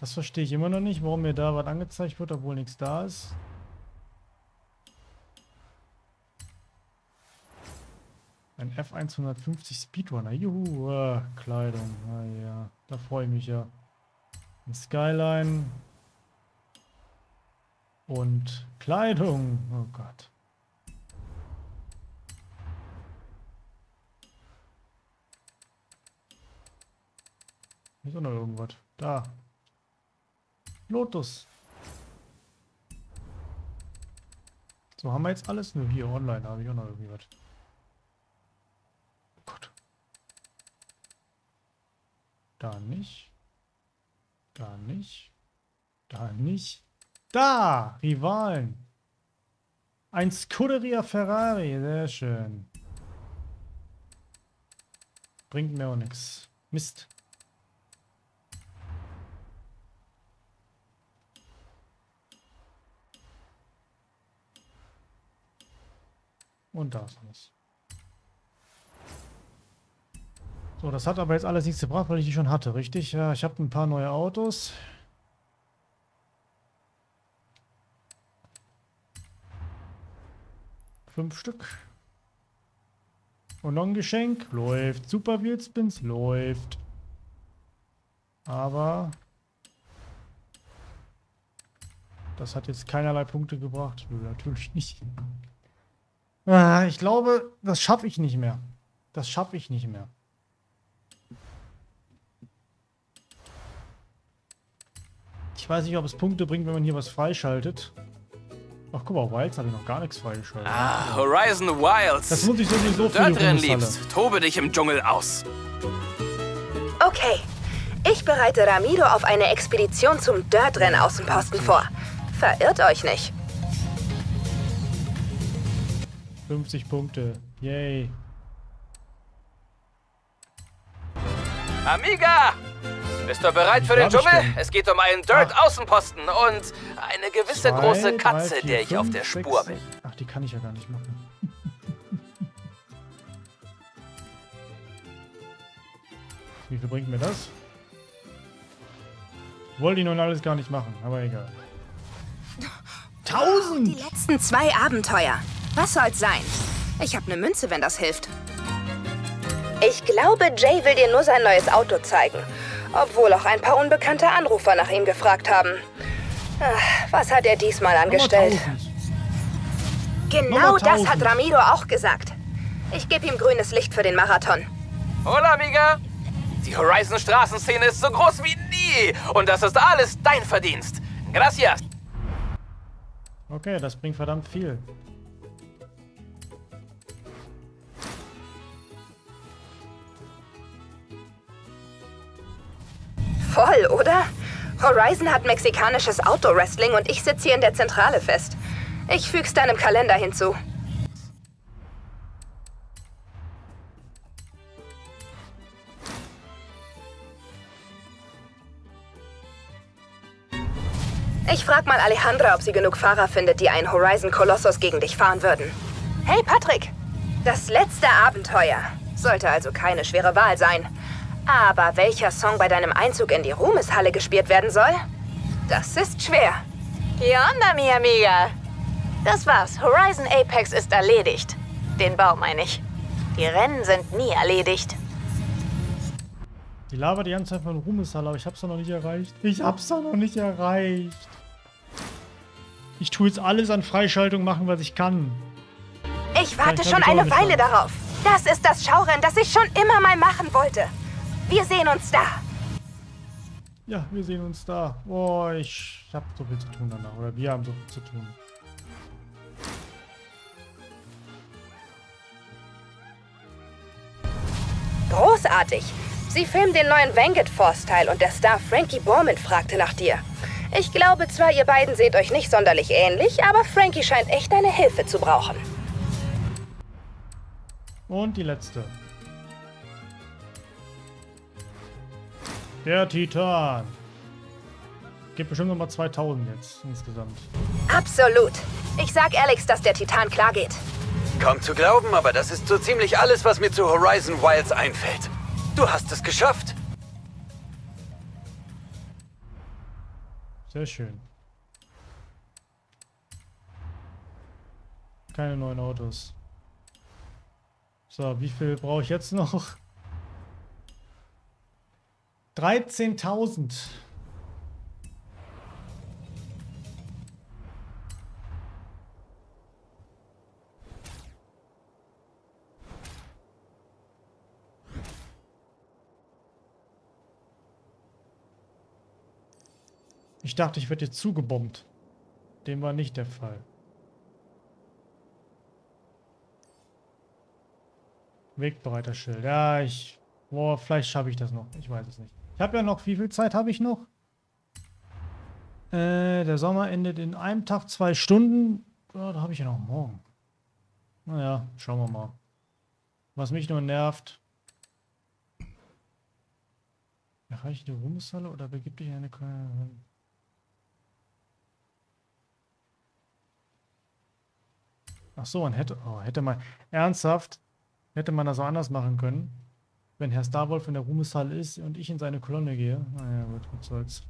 Das verstehe ich immer noch nicht, warum mir da was angezeigt wird, obwohl nichts da ist. Ein F-150 Speedrunner. Juhu, Kleidung. Naja, da freue ich mich ja. Ein Skyline. Und Kleidung. Oh Gott. Hier ist auch noch irgendwas. Da. Lotus. So, haben wir jetzt alles? Nur hier online habe ich auch noch irgendwie was. Da nicht. Da nicht. Da nicht. Da! Rivalen! Ein Scuderia Ferrari. Sehr schön. Bringt mir auch nichts. Mist. Und da ist alles. So, das hat aber jetzt alles nichts gebracht, weil ich die schon hatte, richtig? Ja, ich habe ein paar neue Autos. Fünf Stück. Und noch ein Geschenk. Läuft. Super Wheelspins. Läuft. Aber das hat jetzt keinerlei Punkte gebracht. Nö, natürlich nicht. Ich glaube, das schaffe ich nicht mehr. Das schaffe ich nicht mehr. Ich weiß nicht, ob es Punkte bringt, wenn man hier was freischaltet. Ach, guck mal, Wilds hat ja noch gar nichts freigeschaltet. Ah, Horizon Wilds. Das muss ich sowieso für die Dirt-Rennen liebst, tobe dich im Dschungel aus. Okay, ich bereite Ramiro auf eine Expedition zum Dirt-Rennen-Außenposten vor. Verirrt euch nicht. 50 Punkte. Yay. Amiga! Bist du bereit für den Dschungel? Es geht um einen Dirt-Außenposten und eine gewisse große Katze, der ich auf der Spur bin. Ach, die kann ich ja gar nicht machen. Wie viel bringt mir das? Wollte ich nun alles gar nicht machen, aber egal. 1000! Die letzten 2 Abenteuer. Was soll's sein? Ich habe eine Münze, wenn das hilft. Ich glaube, Jay will dir nur sein neues Auto zeigen. Obwohl auch ein paar unbekannte Anrufer nach ihm gefragt haben. Ach, was hat er diesmal angestellt? Genau das hat Ramiro auch gesagt. Ich gebe ihm grünes Licht für den Marathon. Hola, Amiga! Die Horizon-Straßenszene ist so groß wie nie. Und das ist alles dein Verdienst. Gracias. Okay, das bringt verdammt viel. Voll, oder? Horizon hat mexikanisches Outdoor-Wrestling und ich sitze hier in der Zentrale fest. Ich füg's deinem Kalender hinzu. Ich frag mal Alejandra, ob sie genug Fahrer findet, die einen Horizon Colossus gegen dich fahren würden. Hey Patrick! Das letzte Abenteuer. Sollte also keine schwere Wahl sein. Aber welcher Song bei deinem Einzug in die Ruhmeshalle gespielt werden soll? Das ist schwer. ¿Qué onda, mi amiga? Das war's. Horizon Apex ist erledigt. Den Bau meine ich. Die Rennen sind nie erledigt. Die labert die ganze Zeit von Ruhmeshalle, aber ich hab's doch noch nicht erreicht. Ich hab's doch noch nicht erreicht. Ich tue jetzt alles an Freischaltung machen, was ich kann. Ich warte schon eine Weile darauf. Das ist das Schaurennen, das ich schon immer mal machen wollte. Wir sehen uns da. Ja, wir sehen uns da. Boah, ich hab so viel zu tun danach. Oder wir haben so viel zu tun. Großartig. Sie filmen den neuen Vanguard Force Teil und der Star Frankie Bormann fragte nach dir. Ich glaube zwar, ihr beiden seht euch nicht sonderlich ähnlich, aber Frankie scheint echt deine Hilfe zu brauchen. Und die letzte. Der Titan. Gibt bestimmt nochmal 2000 jetzt insgesamt. Absolut. Ich sag Alex, dass der Titan klar geht. Kaum zu glauben, aber das ist so ziemlich alles, was mir zu Horizon Wilds einfällt. Du hast es geschafft. Sehr schön. Keine neuen Autos. So, wie viel brauche ich jetzt noch? 13.000. Ich dachte, ich werde jetzt zugebombt. Dem war nicht der Fall. Wegbereiterschild. Ja, boah, vielleicht schaffe ich das noch. Ich weiß es nicht. Ich habe ja noch... Wie viel Zeit habe ich noch? Der Sommer endet in einem Tag, 2 Stunden. Ja, da habe ich ja noch morgen. Naja, schauen wir mal. Was mich nur nervt... Erreiche die Ruhmeshalle oder begib dich in eine... Ach so, man hätte, oh, hätte man ernsthaft, hätte man das so anders machen können, wenn Herr Starwolf in der Ruhmeshalle ist und ich in seine Kolonne gehe. Naja, gut, was soll's.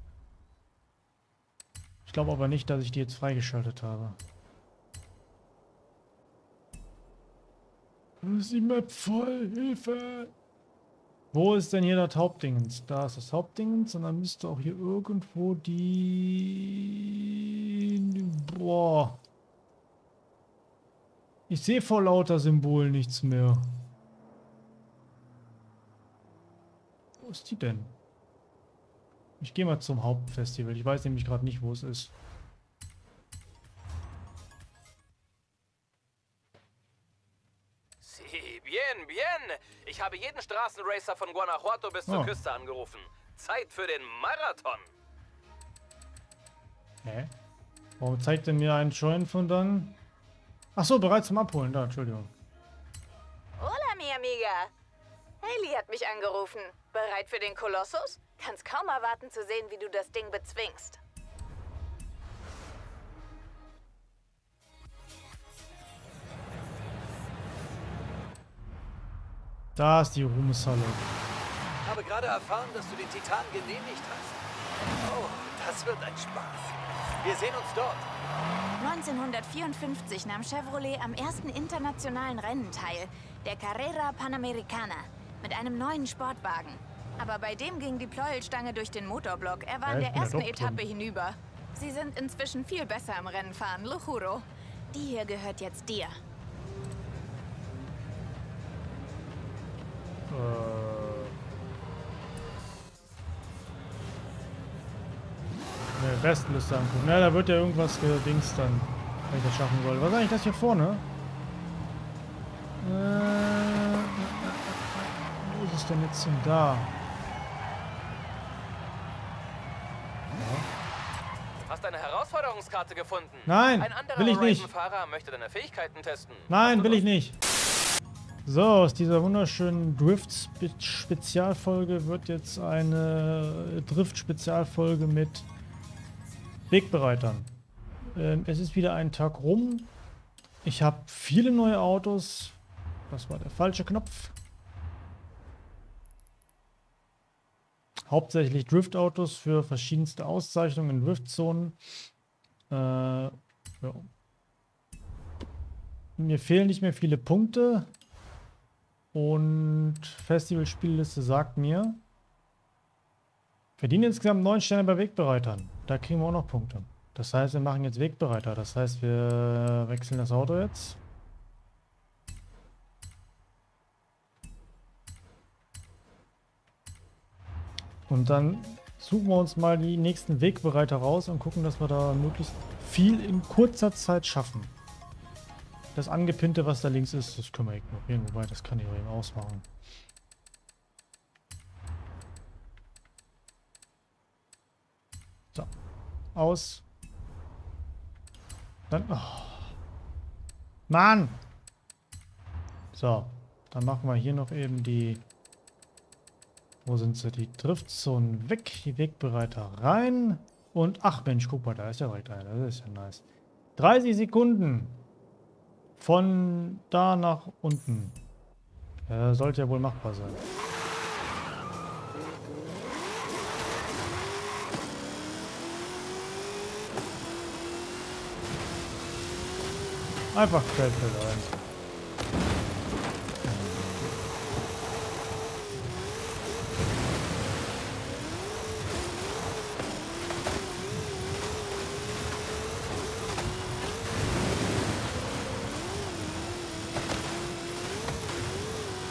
Ich glaube aber nicht, dass ich die jetzt freigeschaltet habe. Ist die Map voll? Hilfe! Wo ist denn hier das Hauptdingens? Da ist das Hauptdingens und dann müsste auch hier irgendwo die... Boah... Ich sehe vor lauter Symbolen nichts mehr. Wo ist die denn? Ich gehe mal zum Hauptfestival. Ich weiß nämlich gerade nicht, wo es ist. Si, bien, bien. Ich habe jeden Straßenracer von Guanajuato bis zur Küste angerufen. Zeit für den Marathon. Hä? Warum zeigt er mir einen Scheuen von dann? Ach so, bereit zum Abholen. Da, Entschuldigung. Hola, mi amiga. Hailey hat mich angerufen. Bereit für den Kolossus? Kannst kaum erwarten zu sehen, wie du das Ding bezwingst. Da ist die Ruhmeshalle. Ich habe gerade erfahren, dass du den Titan genehmigt hast. Oh, das wird ein Spaß. Wir sehen uns dort. 1954 nahm Chevrolet am ersten internationalen Rennen teil, der Carrera Panamericana, mit einem neuen Sportwagen. Aber bei dem ging die Pleuelstange durch den Motorblock. Er war in der ersten Etappe hinüber. Sie sind inzwischen viel besser im Rennenfahren, lo juro. Die hier gehört jetzt dir. Ne, Westenliste angucken. Na, da wird ja irgendwas gedingst dann, wenn ich das schaffen soll. Was eigentlich das hier vorne? Wo ist es denn jetzt hin? Da. Hast deine Herausforderungskarte gefunden? Nein, will ich nicht. Ein anderer Fahrer möchte deine Fähigkeiten testen. Nein, will ich nicht. So, aus dieser wunderschönen Drift-Spezialfolge wird jetzt eine Drift-Spezialfolge mit Wegbereitern. Es ist wieder ein Tag rum. Ich habe viele neue Autos. Das war der falsche Knopf. Hauptsächlich Driftautos für verschiedenste Auszeichnungen in Driftzonen. Ja. Mir fehlen nicht mehr viele Punkte. Und Festivalspielliste sagt mir, verdienen insgesamt 9 Sterne bei Wegbereitern. Da kriegen wir auch noch Punkte. Das heißt, wir machen jetzt Wegbereiter. Das heißt, wir wechseln das Auto jetzt. Und dann suchen wir uns mal die nächsten Wegbereiter raus und gucken, dass wir da möglichst viel in kurzer Zeit schaffen. Das Angepinnte, was da links ist, das können wir ignorieren. Wobei, das kann ich auch eben ausmachen. So. Aus. Dann. Oh. Mann! So. Dann machen wir hier noch eben die. Wo sind sie? Die Driftzonen weg. Die Wegbereiter rein. Und. Ach Mensch, guck mal, da ist ja direkt einer. Das ist ja nice. 30 Sekunden. Von da nach unten. Sollte ja wohl machbar sein. Einfach Quellfeld ein.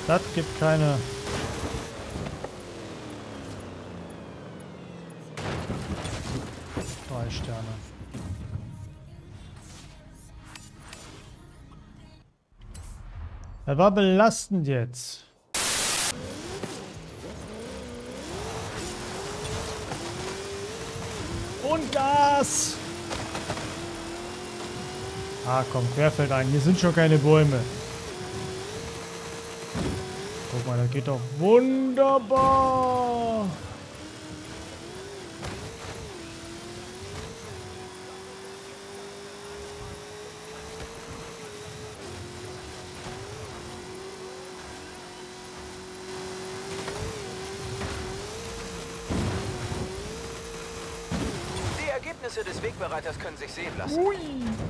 Das gibt keine... drei Sterne. Er war belastend jetzt. Und Gas! Ah komm, Querfeld ein. Hier sind schon keine Bäume. Guck mal, das geht doch wunderbar. Die Ergebnisse des Wegbereiters können sich sehen lassen. Ui.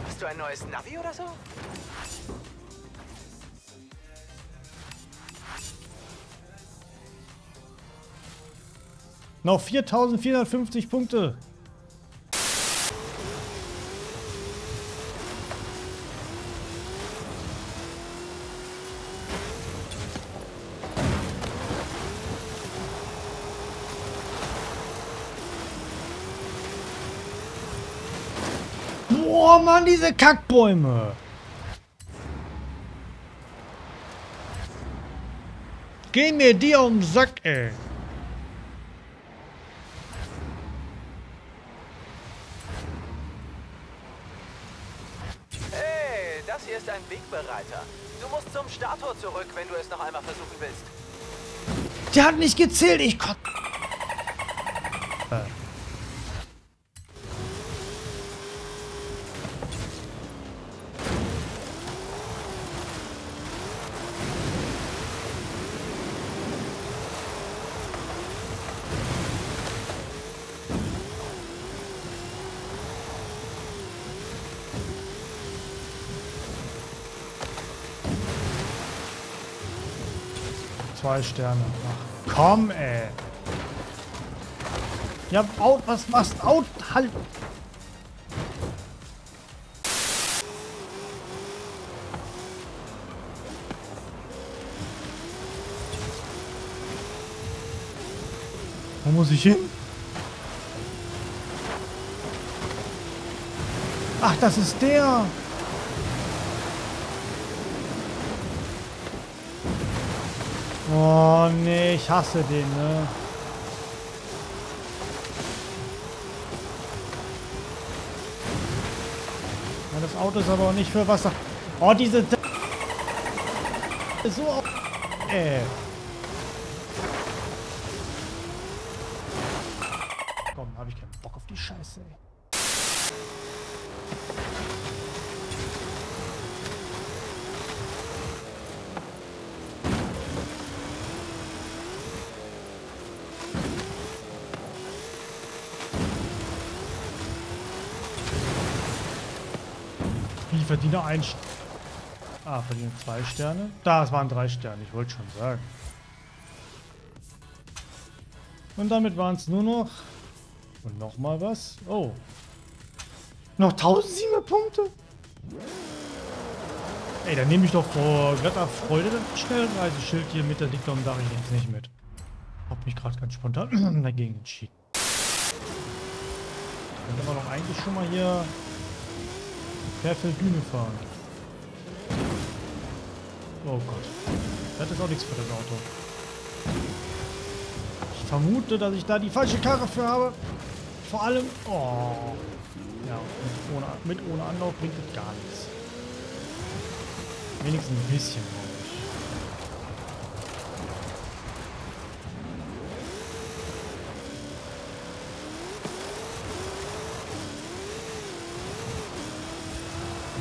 Hast du ein neues Navi oder so? Noch 4.450 Punkte. Boah, Mann, diese Kackbäume. Geh mir die auf den Sack, ey. Wegbereiter. Du musst zum Starttor zurück, wenn du es noch einmal versuchen willst. Der hat nicht gezählt, ich konnte... Zwei Sterne. Ach, komm, ey. Ja, out, was machst du? Out, halt. Wo muss ich hin? Ach, das ist der. Oh nee, ich hasse den, ne? Ja, das Auto ist aber auch nicht für Wasser. Oh, diese... so... ey. Komm, hab ich keinen Bock auf die Scheiße, ey. Verdiene ein... verdiene zwei Sterne. Das waren drei Sterne, ich wollte schon sagen. Und damit waren es nur noch... und nochmal was. Oh. Noch 1700 Punkte? Ey, dann nehme ich doch vor glatter Freude das Schnellreiseschild hier mit. Da liegt doch im Dach, ich nehme es nicht mit. Hab mich gerade ganz spontan dagegen entschieden. Dann können wir noch eigentlich schon mal hier... Querfeld Düne fahren. Oh Gott. Das ist auch nichts für das Auto. Ich vermute, dass ich da die falsche Karre für habe. Vor allem... oh. Ja, mit ohne Anlauf bringt das gar nichts. Wenigstens ein bisschen, glaube ich.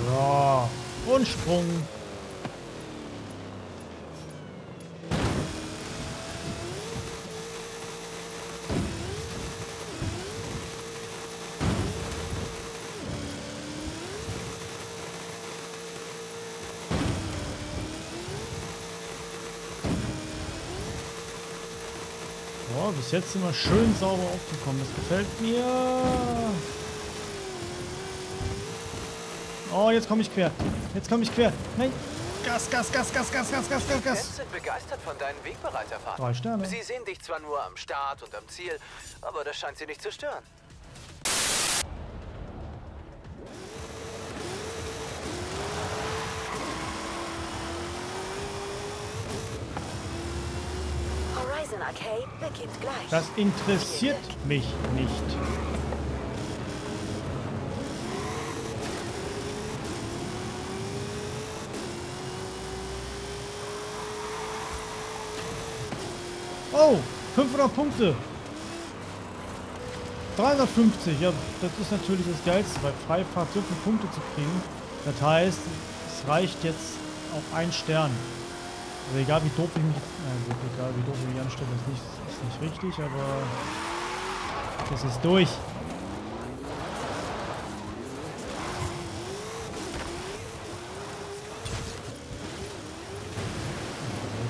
Ja. Und Sprung. Oh, bis jetzt sind wir schön sauber aufgekommen. Das gefällt mir. Oh, jetzt komme ich quer. Jetzt komme ich quer. Nein. Gas, Gas, Gas, Gas, Gas, Gas, Gas, Gas, Gas. Fans sind begeistert von deinen Wegbereiterfahrten. 3 Sterne. Sie sehen dich zwar nur am Start und am Ziel, aber das scheint sie nicht zu stören. Horizon Arcade beginnt gleich. Das interessiert mich nicht. Oh, 500 Punkte. 350, ja, das ist natürlich das Geilste, bei Freifahrt so viele Punkte zu kriegen. Das heißt, es reicht jetzt auf 1 Stern. Also egal wie doof ich mich, egal wie doof ich mich anstelle, ist nicht richtig, aber das ist durch.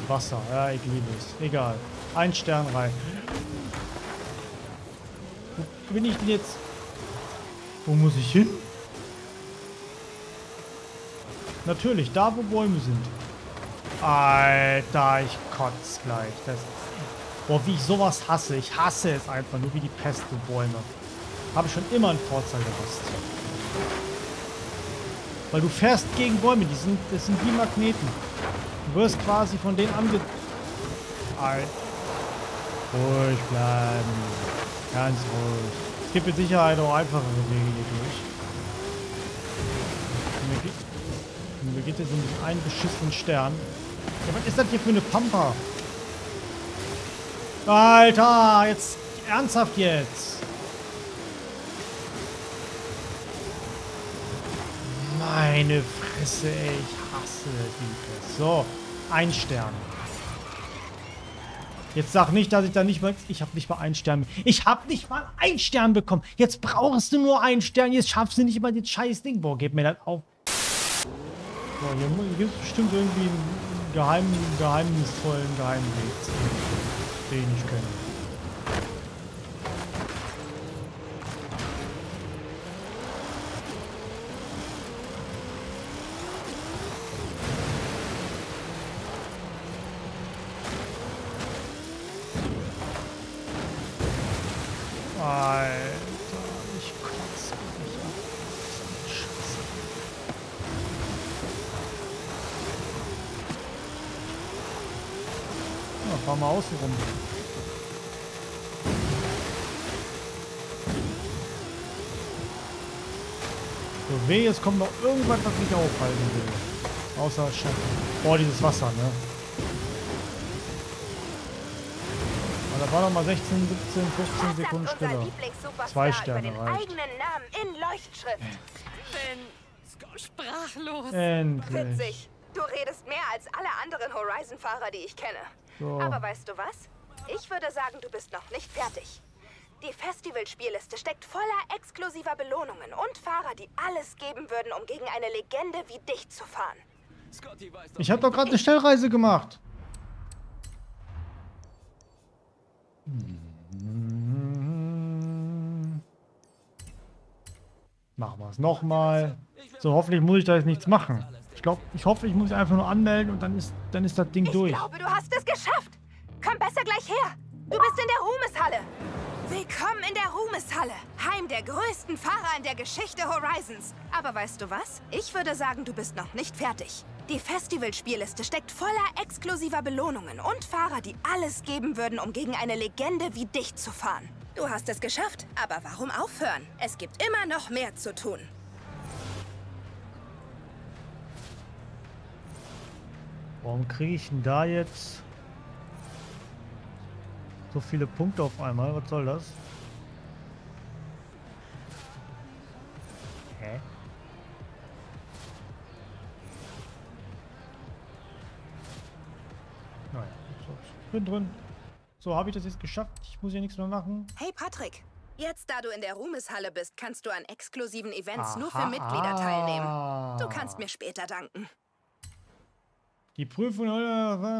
Wasser, ja, ich liebe es. Egal. 1 Stern rein. Wo bin ich denn jetzt? Wo muss ich hin? Natürlich, da wo Bäume sind. Alter, ich kotze gleich. Boah, wie ich sowas hasse. Ich hasse es einfach nur wie die Pest, die Bäume. Habe ich schon immer einen Vorteil gewusst. Weil du fährst gegen Bäume, das sind wie Magneten. Du wirst quasi von denen ange... Ruhig bleiben. Ganz ruhig. Es gibt mit Sicherheit auch einfachere Wege hier durch. Mir geht jetzt um diesen einen beschissenen Stern. Ja, was ist das hier für eine Pampa? Alter, jetzt... Ernsthaft jetzt! Meine Fresse, ey. Ich hasse die Fresse. So, 1 Stern. Jetzt sag nicht, dass ich da nicht mal... Ich habe nicht mal 1 Stern... Ich habe nicht mal 1 Stern bekommen. Jetzt brauchst du nur 1 Stern. Jetzt schaffst du nicht mal das scheiß Ding. Boah, gib mir das auf. So, hier gibt es bestimmt irgendwie einen geheimnisvollen Geheimweg, den ich kenne. Mal außen rum. So, weh, jetzt kommt noch irgendwas, was mich aufhalten will. Außer Schatten. Boah, dieses Wasser, ne? Aber da war noch mal 16, 17, 15 Sekunden stiller. 2 Sterne reicht. Sprachlos. Endlich. Witzig. Du redest mehr als alle anderen Horizon-Fahrer, die ich kenne. So. Aber weißt du was? Ich würde sagen, du bist noch nicht fertig. Die Festivalspielliste steckt voller exklusiver Belohnungen und Fahrer, die alles geben würden, um gegen eine Legende wie dich zu fahren. Ich habe doch gerade eine Schnellreise gemacht. Machen wir es nochmal. So, hoffentlich muss ich da jetzt nichts machen. Ich hoffe, ich muss mich einfach nur anmelden und dann ist das Ding durch. Ich glaube, du hast es geschafft. Komm besser gleich her. Du bist in der Ruhmeshalle. Willkommen in der Ruhmeshalle. Heim der größten Fahrer in der Geschichte Horizons. Aber weißt du was? Ich würde sagen, du bist noch nicht fertig. Die Festivalspielliste steckt voller exklusiver Belohnungen und Fahrer, die alles geben würden, um gegen eine Legende wie dich zu fahren. Du hast es geschafft, aber warum aufhören? Es gibt immer noch mehr zu tun. Warum kriege ich denn da jetzt so viele Punkte auf einmal? Was soll das? Hä? Naja, so, ich bin drin. So, habe ich das jetzt geschafft? Ich muss hier nichts mehr machen. Hey Patrick, jetzt da du in der Ruhmeshalle bist, kannst du an exklusiven Events nur für Mitglieder teilnehmen. Du kannst mir später danken. Die Prüfung... Oh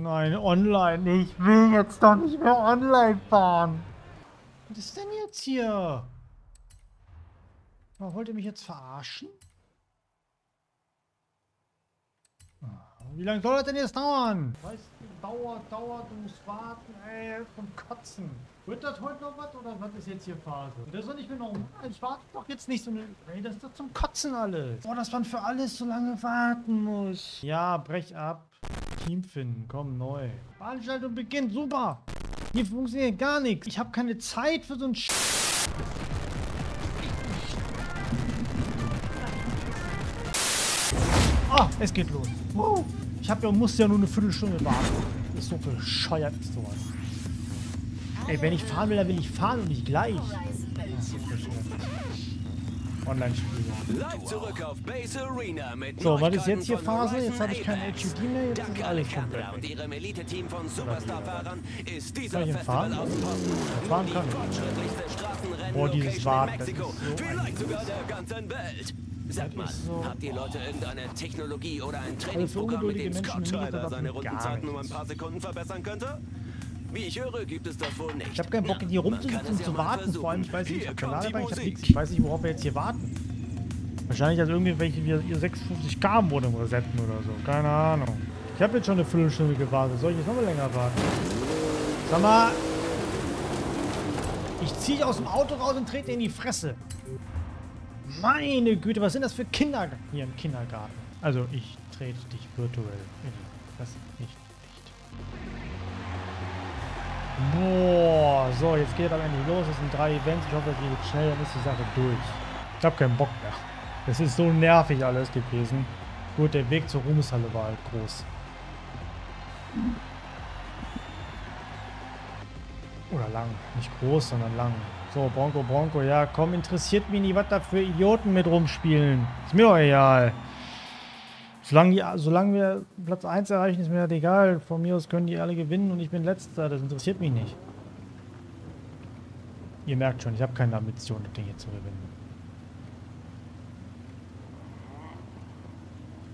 nein, online. Ich will jetzt doch nicht mehr online fahren. Was ist denn jetzt hier? Wollt ihr mich jetzt verarschen? Wie lange soll das denn jetzt dauern? Weißt du, dauert, du musst warten, ey, vom Kotzen. Wird das heute noch was oder was ist jetzt hier Phase? Das ist doch nicht mehr normal, ich warte doch jetzt nicht so eine... Ey, das ist doch zum Kotzen alles. Boah, dass man für alles so lange warten muss. Ja, brech ab. Team finden, komm, neu. Veranstaltung beginnt, super. Hier funktioniert gar nichts. Ich habe keine Zeit für so ein Sch... Ah, es geht los. Wow. Ich musste ja nur eine Viertelstunde warten. Das ist so bescheuert, ist sowas. Ey, wenn ich fahren will, dann will ich fahren und nicht gleich. Online-Spiel. So, was ist jetzt hier Phase? Jetzt habe ich kein HUD mehr, jetzt ist alles schon weg. Kann ich denn fahren? Ja, fahren kann ich. Boah, dieses Warten, das ist so ein... Sag mal, habt ihr Leute irgendeine Technologie oder ein Trainingsprogramm, mit dem Scott Tyler seine Rundenzeiten um ein paar Sekunden verbessern könnte? Wie ich höre, gibt es das wohl nicht. Ich habe keinen Bock, hier rumzusitzen und zu warten. Vor allem, ich weiß nicht, ich habe keine Ladebahn, ich habe nichts. Ich weiß nicht, worauf wir jetzt hier warten. Wahrscheinlich, dass irgendwelche wir ihr 56 km oder resetten oder so. Keine Ahnung. Ich habe jetzt schon eine Viertelstunde gewartet. Soll ich jetzt noch mal länger warten? Sag mal. Ich ziehe aus dem Auto raus und trete in die Fresse. Meine Güte, was sind das für Kinder hier im Kindergarten? Also, ich trete dich virtuell in. Das nicht. Boah, so, jetzt geht es am Ende los. Es sind 3 Events. Ich hoffe, das geht schnell. Dann ist die Sache durch. Ich habe keinen Bock mehr. Das ist so nervig alles gewesen. Gut, der Weg zur Ruhmeshalle war halt groß. Oder lang. Nicht groß, sondern lang. So, Bronco, ja, komm, interessiert mich nicht, was da für Idioten mit rumspielen. Ist mir doch egal. Solange wir Platz 1 erreichen, ist mir das egal. Von mir aus können die alle gewinnen und ich bin Letzter. Das interessiert mich nicht. Ihr merkt schon, ich habe keine Ambition, das Ding hier zu gewinnen.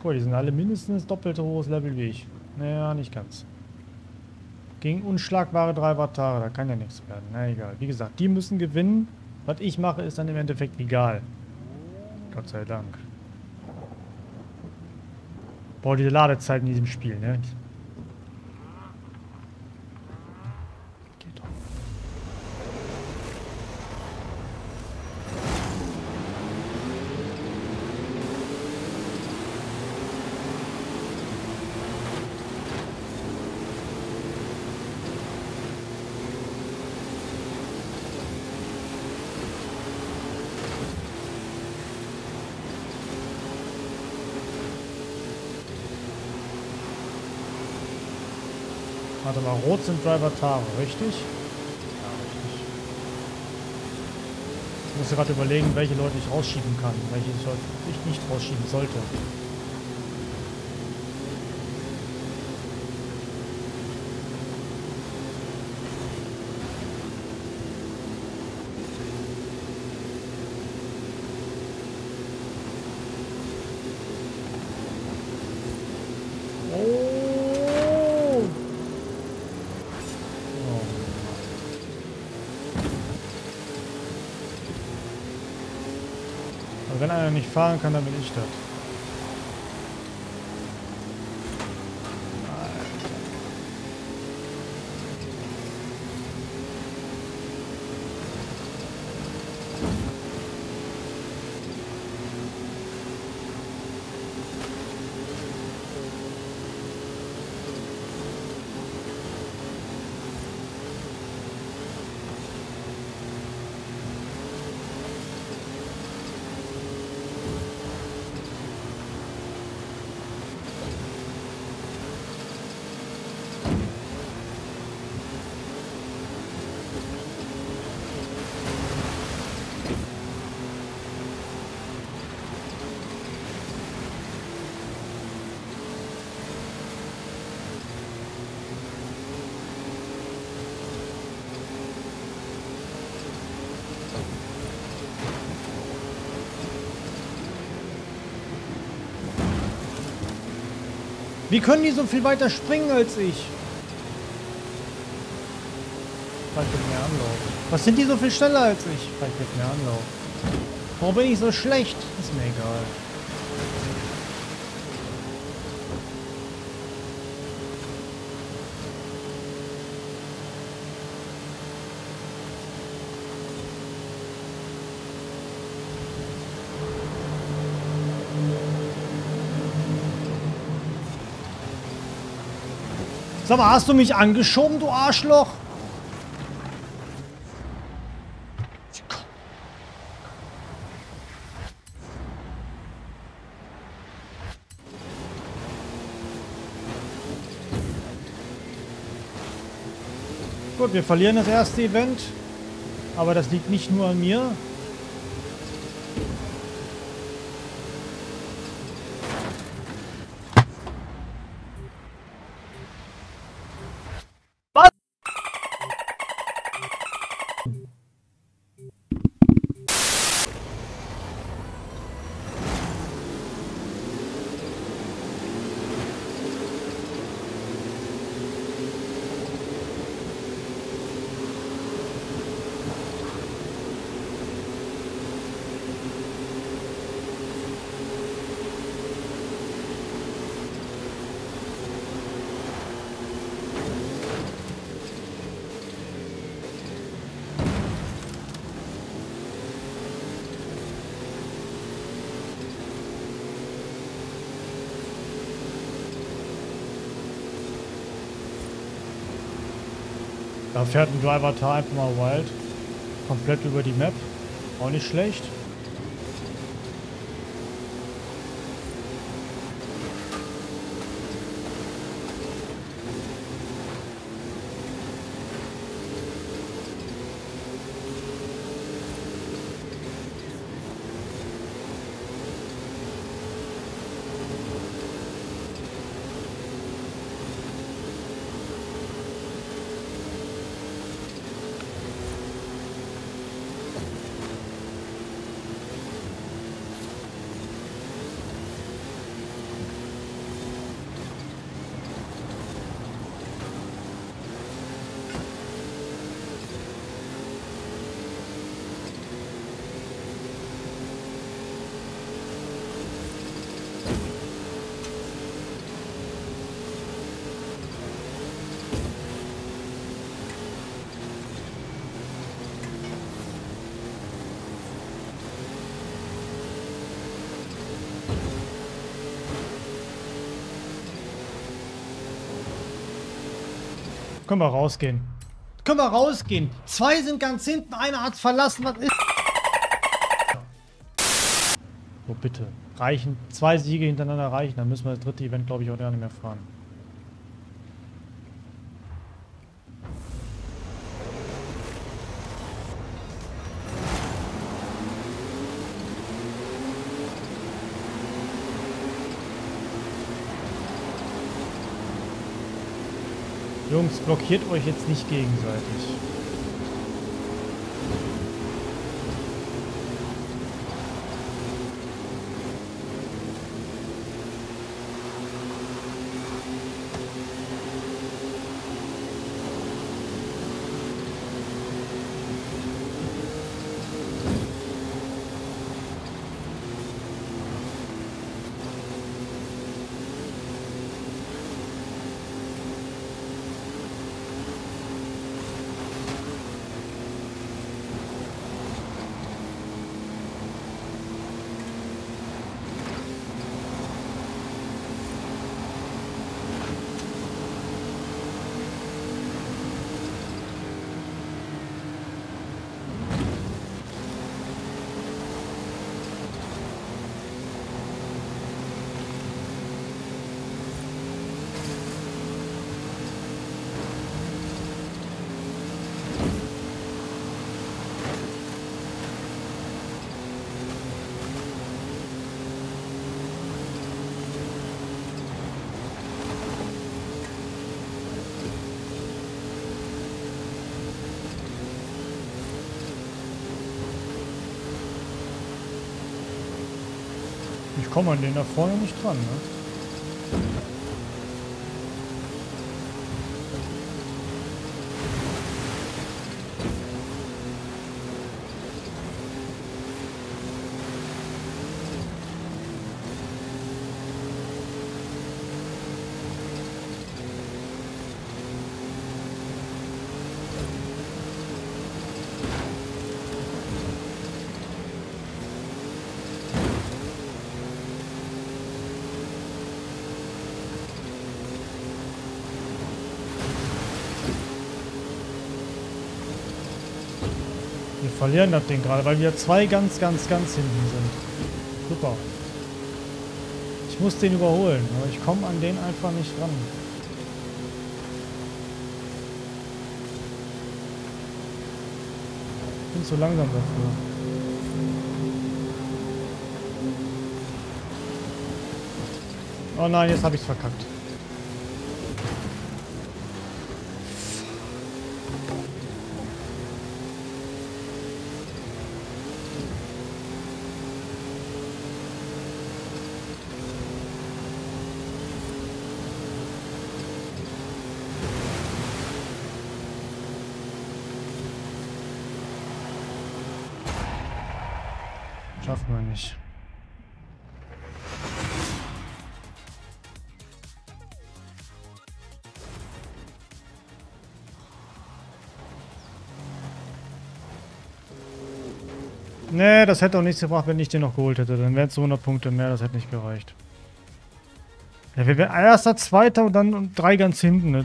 Cool, die sind alle mindestens doppelt so hohes Level wie ich. Naja, nicht ganz. Gegen unschlagbare 3 Avatare, da kann ja nichts werden. Na egal. Wie gesagt, die müssen gewinnen. Was ich mache, ist dann im Endeffekt egal. Gott sei Dank. Boah, diese Ladezeit in diesem Spiel, ne? Geht doch. Warte mal, rot sind Driver-Tare, richtig? Ja, richtig. Ich muss gerade überlegen, welche Leute ich rausschieben kann, welche ich nicht rausschieben sollte. Wenn einer nicht fahren kann, dann bin ich das. Wie können die so viel weiter springen als ich? Was sind die so viel schneller als ich? Vielleicht mit mehr Anlauf. Warum bin ich so schlecht? Ist mir egal. Sag mal, hast du mich angeschoben, du Arschloch? Gut, wir verlieren das erste Event, aber das liegt nicht nur an mir. Was? Da fährt ein Driver-Tar einfach mal wild. Komplett über die Map. Auch nicht schlecht. Können wir rausgehen. Können wir rausgehen. Zwei sind ganz hinten, einer hat's verlassen. Was ist? So, bitte. Reichen. Zwei Siege hintereinander reichen. Dann müssen wir das dritte Event, glaube ich, auch gar nicht mehr fahren. Jungs, blockiert euch jetzt nicht gegenseitig. Ich komme an den da vorne nicht dran, ne? Wir verlieren das Ding gerade, weil wir zwei ganz hinten sind. Super. Ich muss den überholen, aber ich komme an den einfach nicht ran. Ich bin zu langsam dafür. Oh nein, jetzt habe ich es verkackt. Schaffen wir nicht. Nee, das hätte auch nichts gebracht, wenn ich den noch geholt hätte. Dann wären es 100 Punkte mehr, das hätte nicht gereicht. Ja, wir wären erster, zweiter und dann drei ganz hinten. Ne?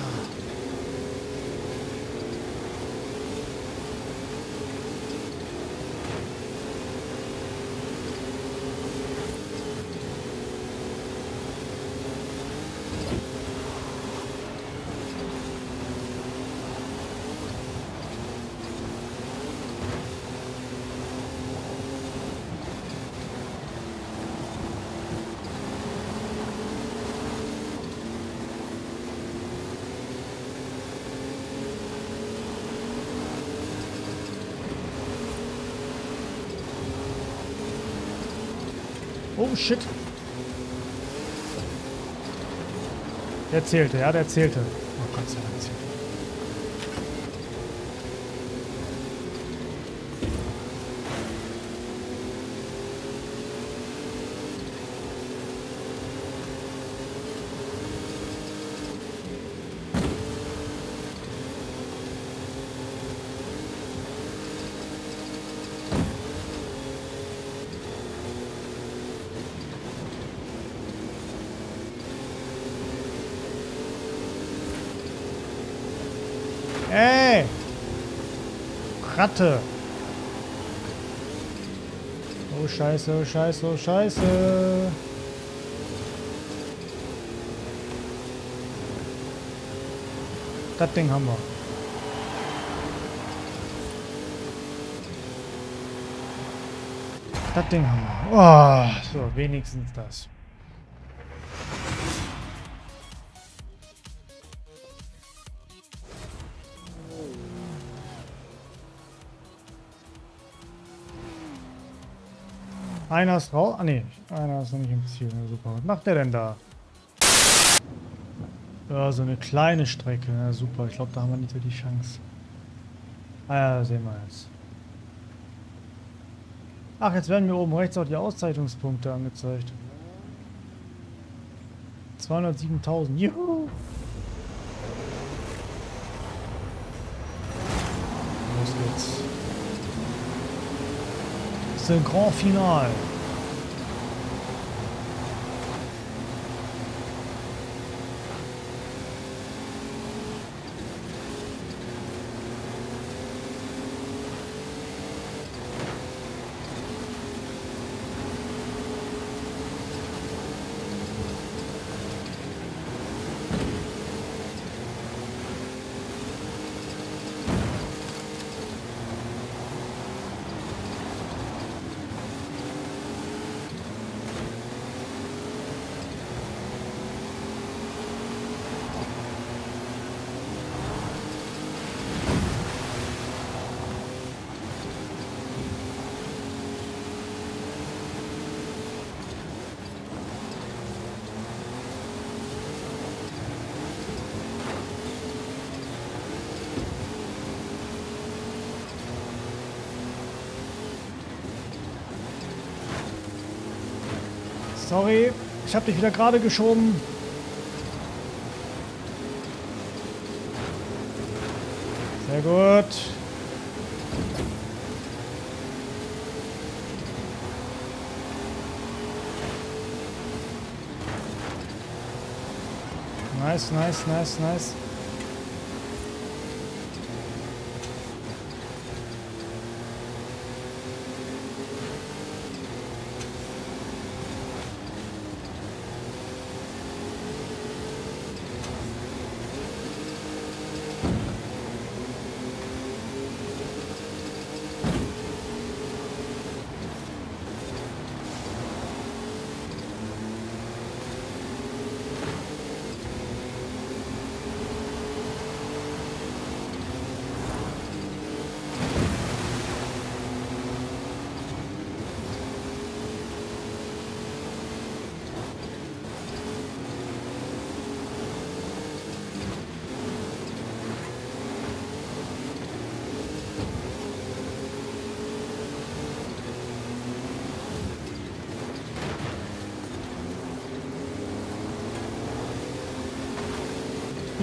Oh shit. Der zählte, ja, der zählte. Oh Gott sei Dank zählte. Ey! Ratte! Oh Scheiße, oh Scheiße, oh Scheiße! Das Ding haben wir. Das Ding haben wir. Oh, so, wenigstens das. Einer ist raus. Ah ne, einer ist noch nicht im Ziel. Ja, super. Was macht der denn da? Ja, so eine kleine Strecke. Ja, super. Ich glaube, da haben wir nicht so die Chance. Ah ja, sehen wir jetzt. Ach, jetzt werden mir oben rechts auch die Auszeichnungspunkte angezeigt. 207.000. Juhu! Los geht's. Grand Finale. Sorry, ich habe dich wieder gerade geschoben. Sehr gut. Nice, nice, nice, nice.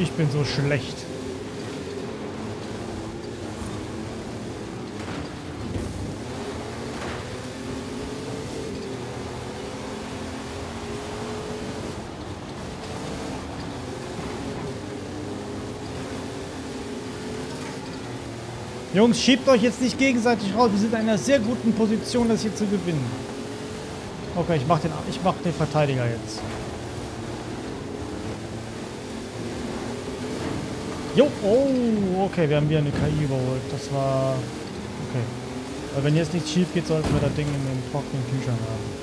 Ich bin so schlecht. Jungs, schiebt euch jetzt nicht gegenseitig raus. Wir sind in einer sehr guten Position, das hier zu gewinnen. Okay, ich mach den Verteidiger jetzt. Jo, oh, okay, wir haben wieder eine KI überholt. Das war... Okay. Aber wenn jetzt nichts schief geht, sollten wir das Ding in den trockenen Tüchern haben.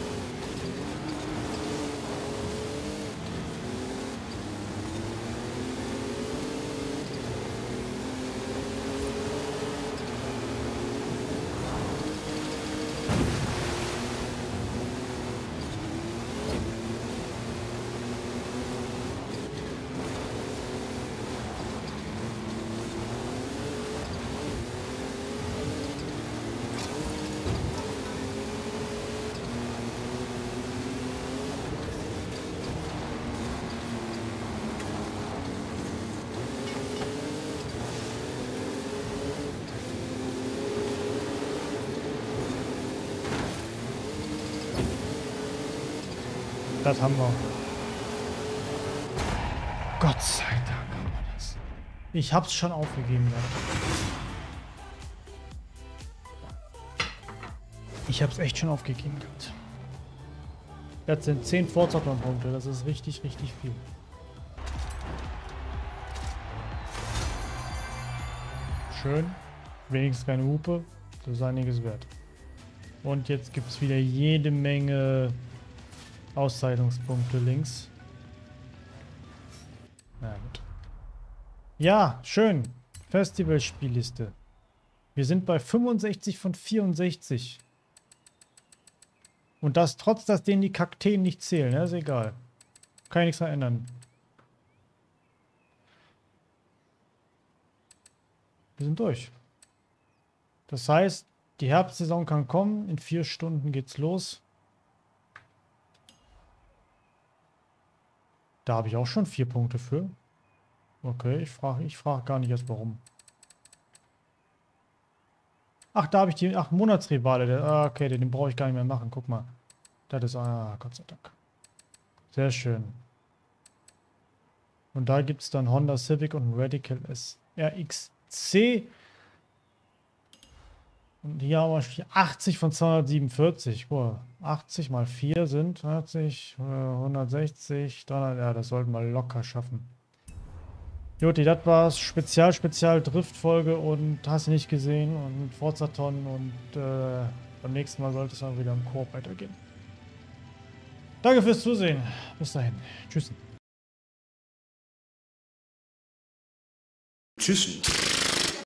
Das haben wir. Gott sei Dank haben wir das. Ich hab's schon aufgegeben. Ich hab's echt schon aufgegeben. Das sind 10 Forza-Punkte. Das ist richtig, richtig viel. Schön. Wenigstens keine Hupe. Das ist einiges wert. Und jetzt gibt's wieder jede Menge... Auszeichnungspunkte links. Na gut. Ja, schön. Festivalspielliste. Wir sind bei 65 von 64. Und das trotz, dass denen die Kakteen nicht zählen. Ja, ist egal. Kann ich nichts verändern. Wir sind durch. Das heißt, die Herbstsaison kann kommen. In 4 Stunden geht's los. Da habe ich auch schon 4 Punkte für. Okay, ich frage gar nicht erst warum. Ach, da habe ich die 8 Monatsrivale. Okay, den brauche ich gar nicht mehr machen. Guck mal. Das ist... Ah, Gott sei Dank. Sehr schön. Und da gibt es dann Honda Civic und Radical S RXC. Und hier haben wir 80 von 247. Boah, 80 mal 4 sind 80, 160, 300. Ja, das sollten wir locker schaffen. Juti, das war's. Spezial, Driftfolge und hast du nicht gesehen und Forzaton und beim nächsten Mal sollte es dann wieder im Koop weitergehen. Danke fürs Zusehen. Bis dahin. Tschüss.